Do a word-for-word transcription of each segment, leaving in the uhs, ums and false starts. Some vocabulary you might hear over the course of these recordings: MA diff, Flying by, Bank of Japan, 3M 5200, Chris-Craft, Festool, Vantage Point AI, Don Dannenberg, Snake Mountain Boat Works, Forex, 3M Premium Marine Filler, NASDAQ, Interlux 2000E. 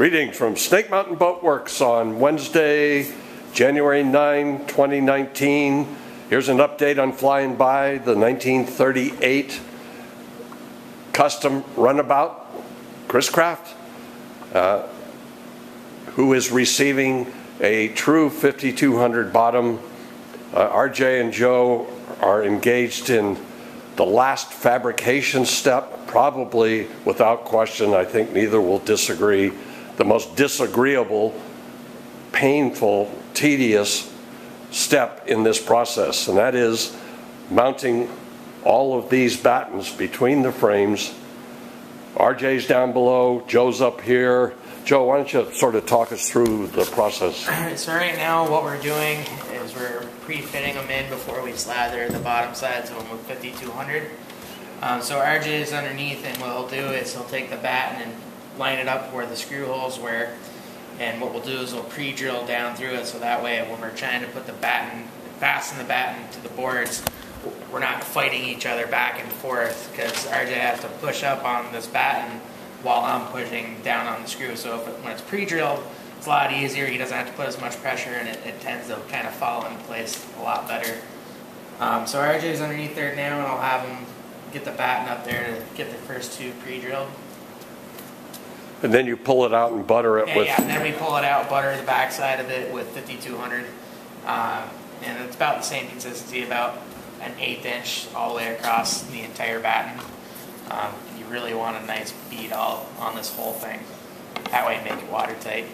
Greetings from Snake Mountain Boat Works on Wednesday, January ninth, twenty nineteen. Here's an update on Flying By, the nineteen thirty-eight custom runabout, Chris-Craft, uh, who is receiving a true fifty-two hundred bottom. Uh, R J and Joe are engaged in the last fabrication step, probably without question. I think neither will disagree. The most disagreeable, painful, tedious step in this process, and that is mounting all of these battens between the frames. R J's down below, Joe's up here. Joe, why don't you sort of talk us through the process? All right, so right now what we're doing is we're pre-fitting them in before we slather the bottom sides of them with fifty-two hundred. Um, so R J is underneath, and what he'll do is he'll take the batten and line it up where the screw holes were, and what we'll do is we'll pre-drill down through it, so that way when we're trying to put the batten, fasten the batten to the boards, we're not fighting each other back and forth, because R J has to push up on this batten while I'm pushing down on the screw. So if it, when it's pre-drilled, it's a lot easier. He doesn't have to put as much pressure, and it, it tends to kind of fall into place a lot better. Um, so R J's underneath there now, and I'll have him get the batten up there to get the first two pre-drilled. And then you pull it out and butter it yeah, with... Yeah, and then we pull it out, butter the backside of it with fifty-two hundred. Um, and it's about the same consistency, about an eighth inch all the way across the entire batten. Um, you really want a nice bead all on this whole thing. That way make it watertight.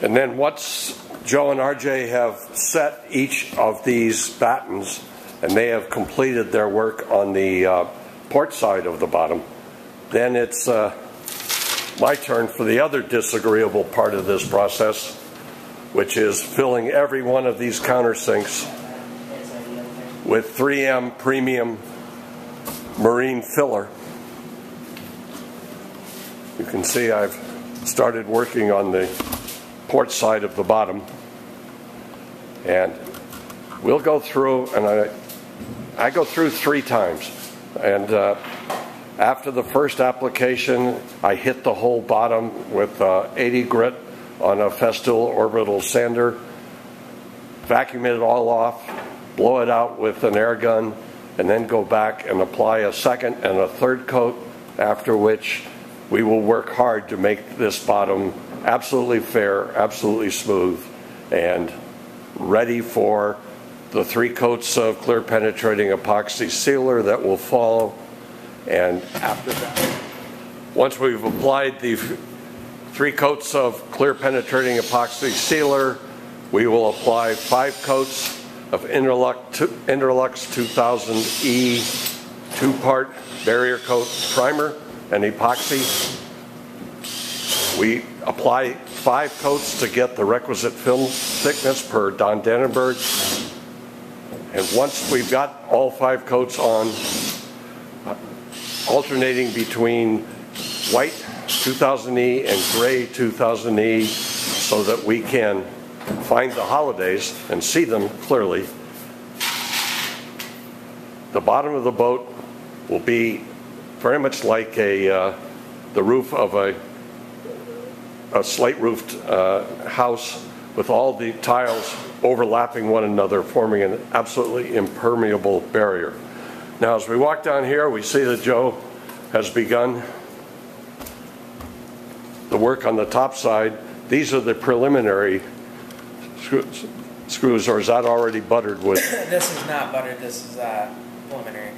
And then once Joe and R J have set each of these battens, and they have completed their work on the uh, port side of the bottom, then it's... Uh, my turn for the other disagreeable part of this process, which is filling every one of these countersinks with three M Premium Marine Filler. You can see I've started working on the port side of the bottom, and we'll go through, and I, I go through three times, and uh, after the first application, I hit the whole bottom with uh, eighty grit on a Festool orbital sander, vacuum it all off, blow it out with an air gun, and then go back and apply a second and a third coat, after which we will work hard to make this bottom absolutely fair, absolutely smooth, and ready for the three coats of clear penetrating epoxy sealer that will follow. And after that, once we've applied the three coats of clear penetrating epoxy sealer, we will apply five coats of Interlux two thousand E two-part barrier coat primer and epoxy. We apply five coats to get the requisite film thickness per Don Dannenberg. And once we've got all five coats on, alternating between white two thousand E and gray two thousand E, so that we can find the holidays and see them clearly. The bottom of the boat will be very much like a uh, the roof of a a slate roofed uh, house, with all the tiles overlapping one another, forming an absolutely impermeable barrier. Now, as we walk down here, we see that Joe has begun the work on the top side. These are the preliminary screws, screws or is that already buttered with? This is not buttered, this is uh, preliminary.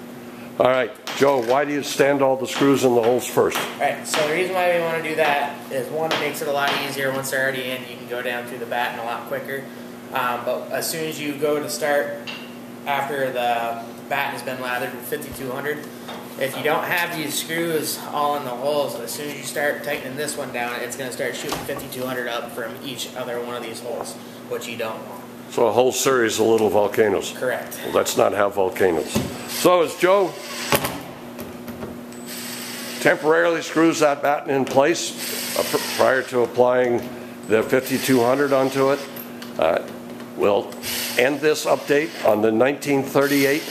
All right, Joe, why do you stand all the screws in the holes first? All right, so the reason why we want to do that is, one, it makes it a lot easier. Once they're already in, you can go down through the batten a lot quicker. Um, but as soon as you go to start, after the batten has been lathered with fifty-two hundred. If you don't have these screws all in the holes, as soon as you start tightening this one down, it's going to start shooting fifty-two hundred up from each other one of these holes, which you don't want. So a whole series of little volcanoes. Correct. Well, let's not have volcanoes. So as Joe temporarily screws that batten in place uh, prior to applying the fifty-two hundred onto it, uh, we'll end this update on the nineteen thirty-eight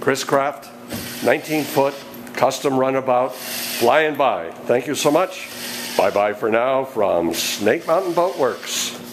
Chris-Craft nineteen foot custom runabout Flying By. Thank you so much. Bye-bye for now from Snake Mountain Boat Works.